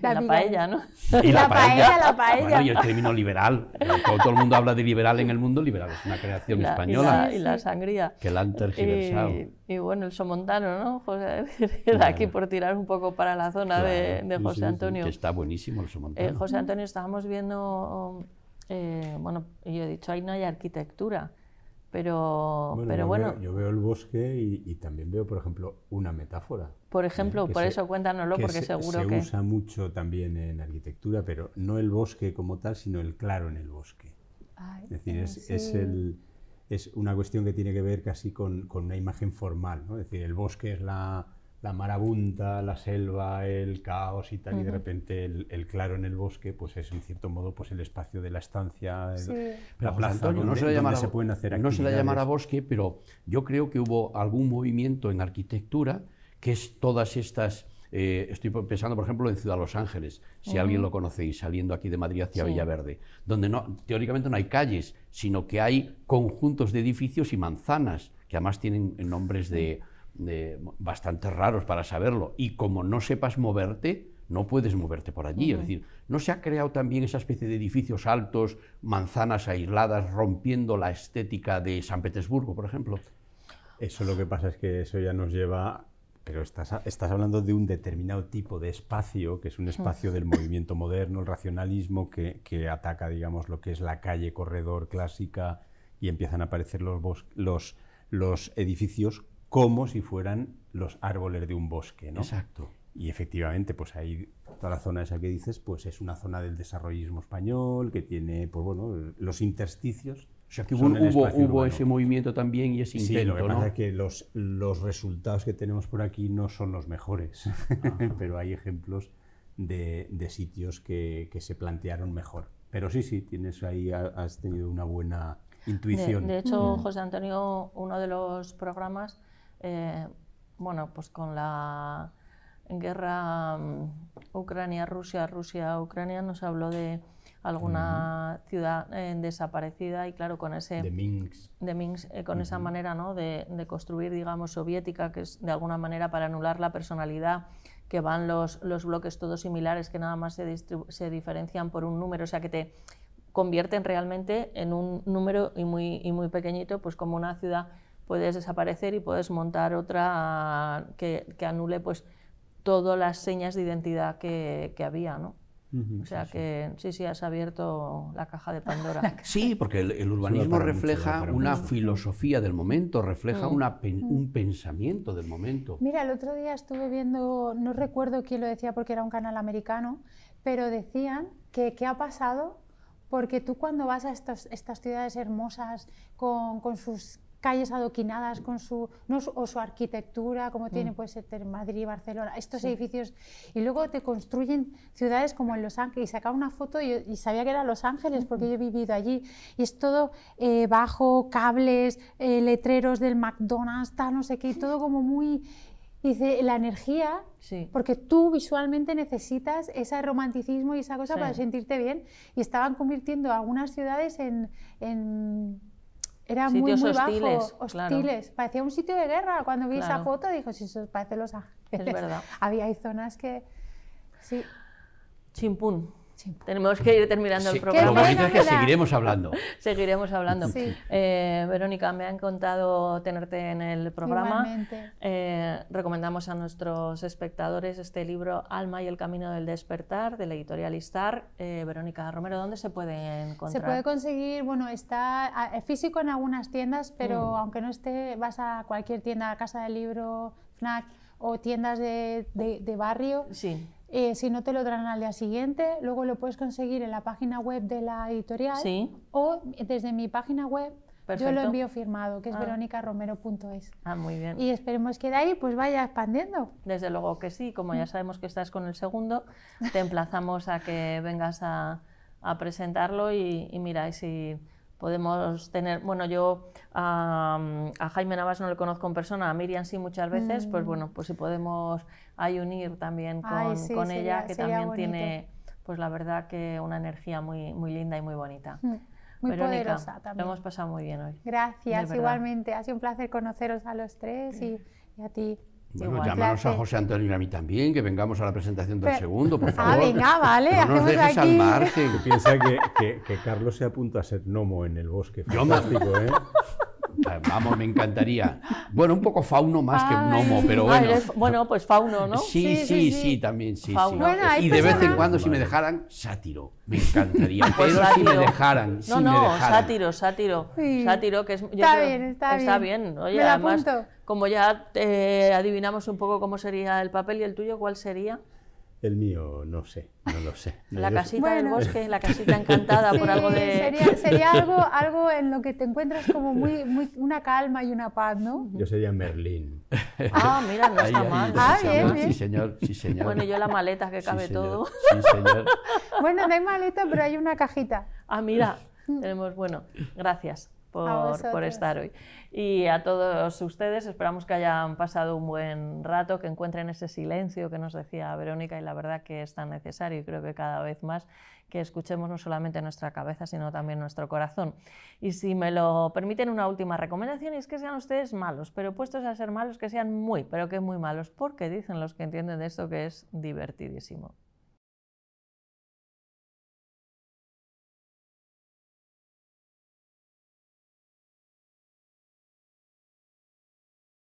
La, la paella, ¿no? Y la, la paella, paella, la paella. Bueno, y el término liberal. Cuando todo el mundo habla de liberal en el mundo, liberal es una creación la, española. Y la, y la sangría. Que la han tergiversado. Y, y bueno, el somontano, ¿no? José, claro. Aquí por tirar un poco para la zona claro. de, de José sí, sí, Antonio. Que está buenísimo el somontano. Eh, José Antonio, estábamos viendo, eh, bueno, yo he dicho, ahí no hay arquitectura. Pero bueno, pero yo, bueno. Veo, yo veo el bosque y, y también veo, por ejemplo, una metáfora. Por ejemplo, eh, por se, eso cuéntanoslo, porque se, seguro se que... Se usa mucho también en arquitectura, pero no el bosque como tal, sino el claro en el bosque. Ay, es decir, es, sí. es, el, es una cuestión que tiene que ver casi con, con una imagen formal, ¿no? Es decir, el bosque es la, la marabunta, la selva, el caos y tal, uh-huh. y de repente el, el claro en el bosque pues es, en cierto modo, pues el espacio de la estancia, sí. el, pero la plaza, Antonio, donde, no se le llamará, se pueden hacer no se le llamará bosque, pero yo creo que hubo algún movimiento en arquitectura que es todas estas... Eh, estoy pensando, por ejemplo, en Ciudad de Los Ángeles, si uh-huh. alguien lo conocéis, saliendo aquí de Madrid hacia sí. Villaverde, donde no, teóricamente no hay calles, sino que hay conjuntos de edificios y manzanas, que además tienen nombres de... De, bastante raros para saberlo, y como no sepas moverte, no puedes moverte por allí, uh-huh. es decir, ¿no se ha creado también esa especie de edificios altos, manzanas aisladas, rompiendo la estética de San Petersburgo, por ejemplo? Eso lo que pasa es que eso ya nos lleva... Pero estás, estás hablando de un determinado tipo de espacio, que es un espacio del movimiento moderno, el racionalismo, que, que ataca, digamos, lo que es la calle corredor clásica, y empiezan a aparecer los, bos, los, los edificios como si fueran los árboles de un bosque, ¿no? Exacto. Y efectivamente, pues ahí toda la zona esa que dices, pues es una zona del desarrollismo español, que tiene, pues bueno, los intersticios. O sea, que hubo, hubo, hubo ese movimiento también y ese intento, sí, lo que pasa, ¿no?, es que los, los resultados que tenemos por aquí no son los mejores, pero hay ejemplos de, de sitios que, que se plantearon mejor. Pero sí, sí, tienes ahí, has tenido una buena intuición. De, de hecho, José Antonio, uno de los programas, eh, bueno, pues con la guerra um, Ucrania-Rusia, Rusia-Ucrania, nos habló de alguna uh-huh. ciudad eh, desaparecida, y claro, con ese de Minsk, de Minsk eh, con uh-huh. esa manera, ¿no?, de, de construir, digamos, soviética, que es de alguna manera para anular la personalidad, que van los, los bloques todos similares, que nada más se, se diferencian por un número, o sea, que te convierten realmente en un número y muy, y muy pequeñito, pues como una ciudad puedes desaparecer y puedes montar otra que, que anule pues todas las señas de identidad que, que había, ¿no? Uh-huh, o sea sí, que sí, sí, has abierto la caja de Pandora. Sí, porque el, el urbanismo refleja mucho, una mucho. filosofía del momento, refleja mm. una, un pensamiento del momento. Mira, el otro día estuve viendo, no recuerdo quién lo decía porque era un canal americano, pero decían que qué ha pasado porque tú cuando vas a estos, estas ciudades hermosas con, con sus calles adoquinadas, con su, no, o su arquitectura, como mm. tiene pues Madrid, Barcelona, estos sí. edificios, y luego te construyen ciudades como en Los Ángeles, y sacaba una foto y, yo, y sabía que era Los Ángeles porque yo he vivido allí, y es todo eh, bajo, cables, eh, letreros del McDonald's, tal, no sé qué, y todo como muy... Dice, la energía, sí. porque tú visualmente necesitas ese romanticismo y esa cosa sí. para sentirte bien, y estaban convirtiendo algunas ciudades en... en Era Sitios muy, muy hostiles, bajo, hostiles. Claro. Parecía un sitio de guerra. Cuando vi claro. esa foto, dijo, si eso parece Los Ángeles. Es verdad. Había hay zonas que... Sí. Chimpún. Chimpún. Tenemos que ir terminando sí. el programa. Lo bonito es que seguiremos hablando. Seguiremos hablando. Sí. Eh, Verónica, me ha encantado tenerte en el programa. Eh, recomendamos a nuestros espectadores este libro, Alma y el camino del despertar, de la editorial Istar. Eh, Verónica Romero, ¿dónde se puede encontrar? Se puede conseguir, bueno, está físico en algunas tiendas, pero mm. aunque no esté, vas a cualquier tienda, Casa del Libro, FNAC o tiendas de, de, de barrio. Sí. Eh, si no te lo traen al día siguiente, luego lo puedes conseguir en la página web de la editorial sí. o desde mi página web. Perfecto. Yo lo envío firmado, que es ah. verónica romero punto es. Ah, muy bien. Y esperemos que de ahí pues vaya expandiendo. Desde luego que sí, como ya sabemos que estás con el segundo, te emplazamos a que vengas a, a presentarlo y, y mira, y si podemos tener... Bueno, yo a, a Jaime Navas no le conozco en persona, a Miriam sí muchas veces, mm. pues bueno, pues si podemos... Hay unir también con, Ay, sí, con sería, ella, que también bonito. Tiene, pues la verdad, que una energía muy, muy linda y muy bonita. Mm, muy Verónica, poderosa también. Lo hemos pasado muy bien hoy. Gracias, igualmente. Ha sido un placer conoceros a los tres y, y a ti. Bueno, igual, llámanos claro, a José Antonio y a mí también, que vengamos a la presentación del pero, segundo, por favor. Ah, venga, vale, no nos dejes al margen. Que piensa que, que, que Carlos se apunta a ser gnomo en el bosque. Fantástico, Yo me... ¿eh? Vamos, me encantaría. Bueno, un poco fauno más Ay. que un gnomo, pero bueno. Ay, bueno, pues fauno, ¿no? Sí, sí, sí, sí, sí también, sí, sí. Bueno, y de vez en cuando, vale. si me dejaran, sátiro. Me encantaría, pero pues si me dejaran. No, si no, me dejaran. sátiro, sátiro. Sí. Sátiro, que es... Yo está creo, bien, está, está bien. bien. Oye, me la además, apunto. Como ya eh, adivinamos un poco cómo sería el papel, ¿y el tuyo cuál sería? El mío, no sé, no lo sé. No la casita bueno. del bosque, la casita encantada sí, por algo de... Sería, sería algo, algo en lo que te encuentras como muy, muy una calma y una paz, ¿no? Yo sería Merlín. Ah, mira, no está mal. Ah, bien, bien. Sí, señor, sí, señor. Bueno, yo la maleta que cabe sí, todo. Sí, señor. Bueno, no hay maleta, pero hay una cajita. Ah, mira, tenemos, bueno, gracias. Por, por estar hoy. Y a todos ustedes, esperamos que hayan pasado un buen rato, que encuentren ese silencio que nos decía Verónica, y la verdad que es tan necesario, y creo que cada vez más, que escuchemos no solamente nuestra cabeza, sino también nuestro corazón. Y si me lo permiten, una última recomendación, y es que sean ustedes malos, pero puestos a ser malos, que sean muy, pero que muy malos, porque dicen los que entienden de esto que es divertidísimo.